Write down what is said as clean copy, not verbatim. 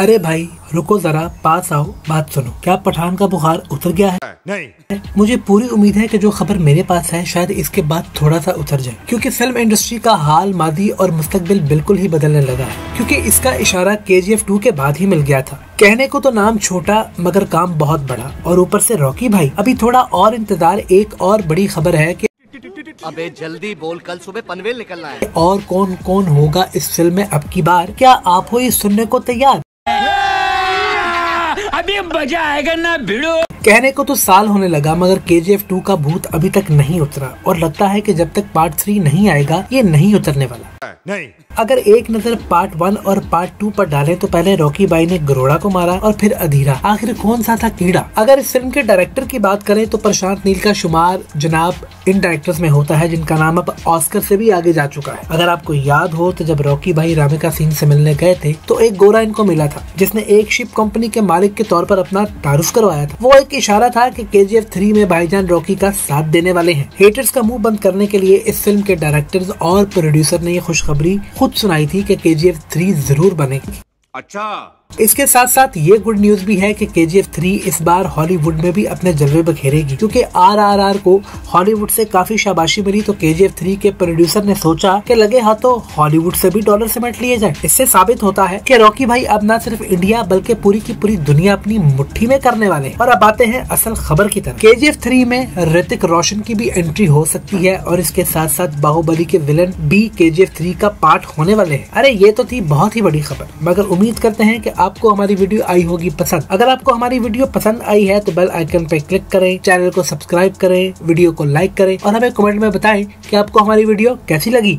अरे भाई रुको जरा, पास आओ, बात सुनो। क्या पठान का बुखार उतर गया है? नहीं। मुझे पूरी उम्मीद है कि जो खबर मेरे पास है शायद इसके बाद थोड़ा सा उतर जाए, क्योंकि फिल्म इंडस्ट्री का हाल, मादी और मुस्तकबिल बिल्कुल ही बदलने लगा है, क्योंकि इसका इशारा KGF 2 के बाद ही मिल गया था। कहने को तो नाम छोटा मगर काम बहुत बड़ा, और ऊपर से रॉकी भाई। अभी थोड़ा और इंतजार, एक और बड़ी खबर है कि अबे जल्दी बोल, कल सुबह पनवेल निकलना है। और कौन कौन होगा इस फिल्म में अब की बार, क्या आप हो ये सुनने को तैयार? अभी मजा आएगा ना भिड़ो। कहने को तो साल होने लगा मगर KGF 2 का भूत अभी तक नहीं उतरा, और लगता है कि जब तक पार्ट 3 नहीं आएगा ये नहीं उतरने वाला। नहीं। अगर एक नजर पार्ट 1 और पार्ट 2 पर डालें तो पहले रॉकी भाई ने गरुड़ा को मारा और फिर अधीरा। आखिर कौन सा था कीड़ा? अगर इस फिल्म के डायरेक्टर की बात करें तो प्रशांत नील का शुमार जनाब इन डायरेक्टर्स में होता है जिनका नाम अब ऑस्कर से भी आगे जा चुका है। अगर आपको याद हो तो जब रॉकी भाई रामिका सेन से मिलने गए थे तो एक गोरा इनको मिला था जिसने एक शिप कंपनी के मालिक के तौर पर अपना तारुफ करवाया था। वो एक इशारा था कि KGF 3 में भाईजान रॉकी का साथ देने वाले हैं। हेटर्स का मुंह बंद करने के लिए इस फिल्म के डायरेक्टर्स और प्रोड्यूसर ने ये खुशखबरी खुद सुनाई थी कि KGF 3 जरूर बनेगी। अच्छा, इसके साथ साथ ये गुड न्यूज भी है कि KGF 3 इस बार हॉलीवुड में भी अपने जलवे बखेरेगी, क्योंकि RRR को हॉलीवुड से काफी शाबाशी मिली तो KGF 3 के प्रोड्यूसर ने सोचा कि लगे हाथों हॉलीवुड से भी डॉलर समेट लिए जाए। इससे साबित होता है कि रॉकी भाई अब न सिर्फ इंडिया बल्कि पूरी की पूरी दुनिया अपनी मुट्ठी में करने वाले। और अब आते हैं असल खबर की तरफ। KGF 3 में ऋतिक रोशन की भी एंट्री हो सकती है, और इसके साथ साथ बाहुबली के विलन भी KGF 3 का पार्ट होने वाले है। अरे ये तो थी बहुत ही बड़ी खबर, मगर उम्मीद करते हैं कि आपको हमारी वीडियो आई होगी पसंद। अगर आपको हमारी वीडियो पसंद आई है तो बेल आइकन पे क्लिक करें, चैनल को सब्सक्राइब करें, वीडियो को लाइक करें और हमें कमेंट में बताएं कि आपको हमारी वीडियो कैसी लगी।